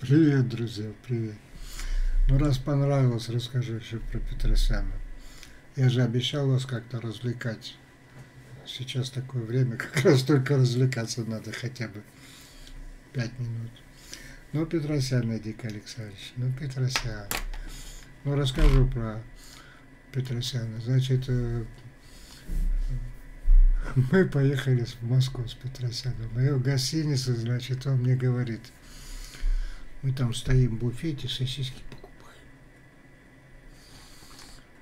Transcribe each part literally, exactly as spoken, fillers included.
Привет, друзья, привет. Ну, раз понравилось, расскажу еще про Петросяна. Я же обещал вас как-то развлекать. Сейчас такое время, как раз только развлекаться надо хотя бы пять минут. Ну, Петросян, Евдокия Александрович, ну, Петросян. Ну, расскажу про Петросяна. Значит, мы поехали в Москву с Петросяном. И в гостинице, значит, он мне говорит... Мы там стоим в буфете, сосиски покупаем.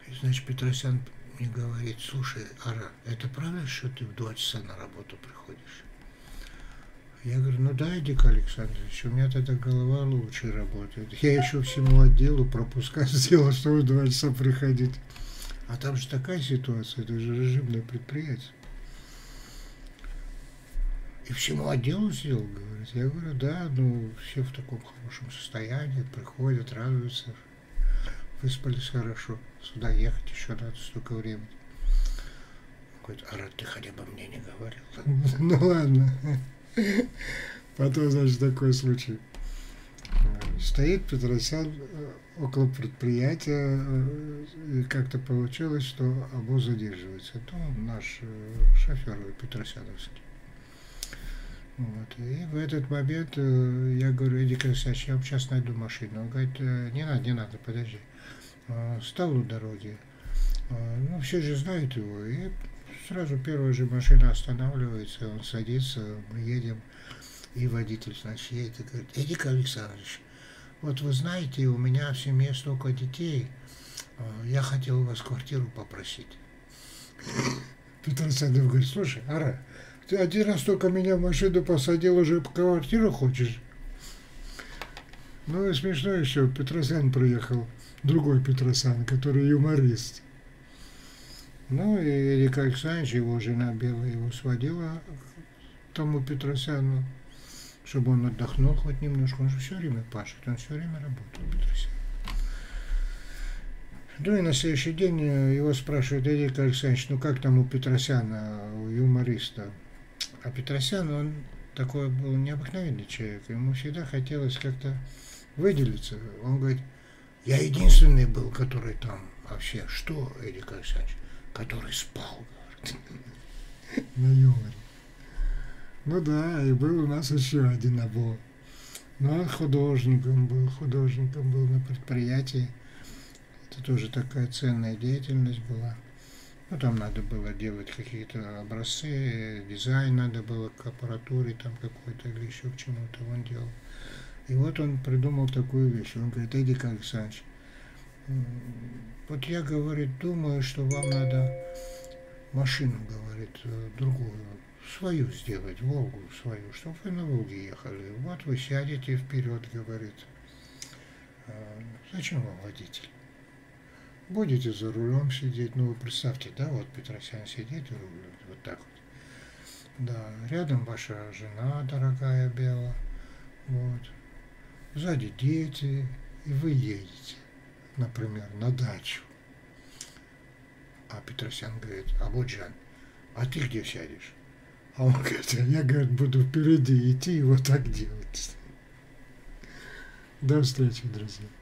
И, значит, Петросян мне говорит: слушай, Ара, это правда, что ты в два часа на работу приходишь? Я говорю: ну да, Евдокия Александрович, у меня тогда голова лучше работает. Я еще всему отделу пропуска сделал, что в два часа приходить. А там же такая ситуация, это же режимное предприятие. И всему отделу сделал, говорит. Я говорю: да, ну все в таком хорошем состоянии, приходят, радуются, выспались хорошо, сюда ехать еще надо столько времени. Говорит: Ара, ты хотя бы мне не говорил. Ну ладно. Потом, значит, такой случай. Стоит Петросян около предприятия, и как-то получилось, что обоз задерживается. Это наш шофер Петросядовский. Вот. И в этот момент э, я говорю: Евдокия Александрович, я вам сейчас найду машину. Он говорит: не надо, не надо, подожди. Э, стал у дороги. Э, ну, все же знают его. И сразу первая же машина останавливается, он садится, мы едем. И водитель, значит, едет и говорит: Евдокия Александрович, вот вы знаете, у меня в семье столько детей, э, я хотел у вас квартиру попросить. Петросян говорит: слушай, Ара, ты один раз только меня в машину посадил, уже по квартиру хочешь? Ну и смешно еще, Петросян приехал, другой Петросян, который юморист. Ну и Евдокия Александрович, его жена Бела, его сводила к тому Петросяну, чтобы он отдохнул хоть немножко. Он же все время пашет, он все время работал, Петросян. Ну и на следующий день его спрашивают: Евдокия Александрович, ну как там у Петросяна, у юмориста? А Петросян, он такой был необыкновенный человек, ему всегда хотелось как-то выделиться. Он говорит: я единственный был, который там вообще, что, Евдокия Александрович, который спал, говорит, на юморе. Ну да, и был у нас еще один обо. Но он художником был, художником был на предприятии. Это тоже такая ценная деятельность была. Ну, там надо было делать какие-то образцы, дизайн надо было к аппаратуре там какой-то или еще к чему-то он делал. И вот он придумал такую вещь. Он говорит: Евдокия Александрович, вот я, говорит, думаю, что вам надо машину, говорит, другую, свою сделать, Волгу свою, чтобы вы на Волге ехали. Вот вы сядете вперед, говорит. Зачем вам водитель? Будете за рулем сидеть, ну вы представьте, да, вот Петросян сидит и рулит, вот так вот. Да, рядом ваша жена дорогая Бела, вот, сзади дети, и вы едете, например, на дачу. А Петросян говорит: Абуджан, а ты где сядешь? А он говорит: я, говорит, буду впереди идти и вот так делать. До встречи, друзья.